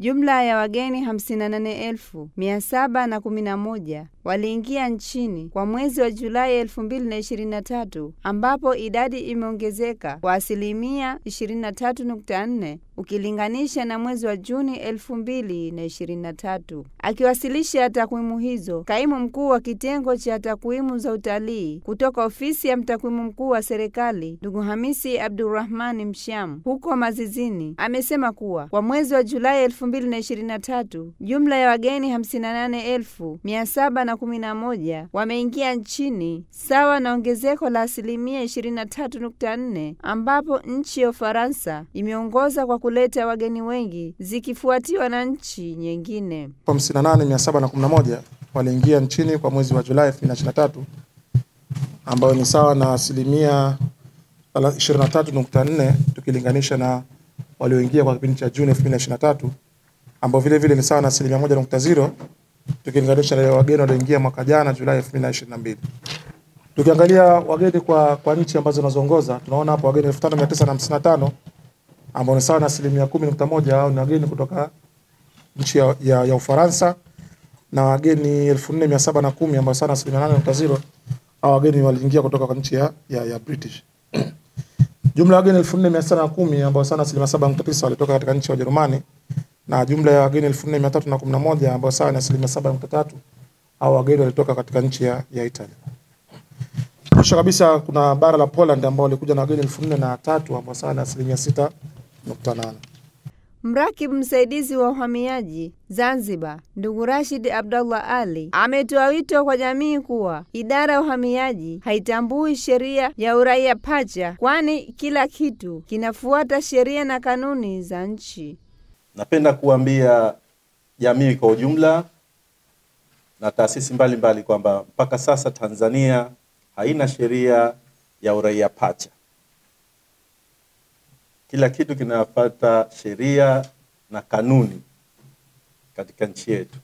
Jumla ya wageni 58,711 waliingia nchini kwa mwezi wa Julai 2023, ambapo idadi imeongezeka kwa 23.4% ukilinganisha na mwezi wa Juni 2023. Akiwasilisha takwimu hizo, kaimu mkuu wa kitengo cha takwimu za utalii kutoka ofisi ya mtakwimu mkuu wa serikali, ndugu Hamisi Abdurrahmani Msham, huko Mazizini, amesema kuwa kwa mwezi wa Julai 2023 jumla ya wageni 58,711 wameingia nchini, sawa na ongezeko la 23.4%, ambapo nchi ya Ufaransa imeongoza kwa kuleta wageni wengi zikifuatiwa na nchi nyingine. 58,711 waliingia nchini kwa mwezi wa Julai 2023, ambao ni sawa na 23.4% tukilinganisha na walioingia kwa kipindi cha Juni 2023, ambao vile vile ni sawa na 1.0% tukilinganisha na wageni walioingia mwaka jana Julai 2022. Tukiangalia wageni kwa nchi ambazo zinazoongoza, tunaona hapo wageni 5955 ambao ni sawa na 10.1% au ni wageni kutoka nchi ya Ufaransa, na wageni 4710 ambao sawa na 8.0% au wageni waliingia kutoka kwa nchi ya British. Jumla ya wageni 1410 ambao sawa na 7.9% walitoka katika nchi ya Ujerumani, na jumla ya wageni 4311 ambao sawa na 7.3% au wageni walitoka katika nchi ya Italia. Kisha kabisa kuna bara la Poland ambao walikuja na wageni 4003 ambao sawa na 6.8%. Mrakibu msaidizi wa uhamiaji Zanzibar, Ndugurashidi Abdullah Ali, ametoa wito kwa jamii kuwa idara ya uhamiaji haitambui sheria ya uraia pacha, kwani kila kitu kinafuata sheria na kanuni za nchi. Napenda kuambia jamii kwa ujumla na taasisi mbalimbali kwamba mpaka sasa Tanzania haina sheria ya uraia pacha. Kila kitu kinafuata sheria na kanuni katika nchi yetu.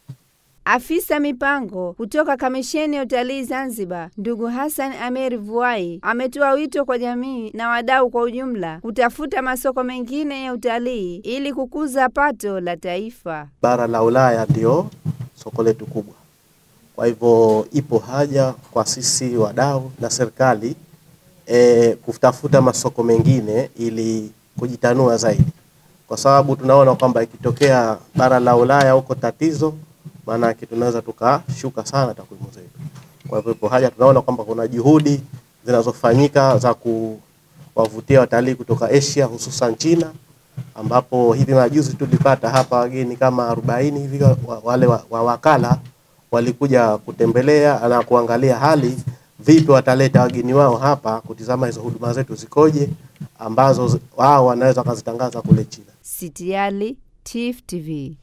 Afisa mipango kutoka Kamisheni ya Utalii Zanzibar, ndugu Hassan Ameri Vui, ametoa wito kwa jamii na wadau kwa ujumla kutafuta masoko mengine ya utalii ili kukuza pato la taifa. Bara la Ulaya ndio soko letu kubwa. Kwa hivyo ipo haja kwa sisi wadau na serikali kutafuta masoko mengine ili kujitanua zaidi, kwa sababu tunaona kwamba ikitokea bara la Ulaya huko tatizo, maana tunaweza tukashuka sana takwimu zetu. Kwa hivyo haja tunaona kwamba kuna juhudi zinazofanyika za kuwavutia watalii kutoka Asia, hususan China, ambapo hivi majuzi tulipata hapa wageni kama 40 hivi wale wa wakala walikuja kutembelea na kuangalia hali vipi wataleta wageni wao hapa kutizama hizo huduma zetu zikoje ambazo wao wanaweza kuzitangaza kule China. Citiali Tif TV.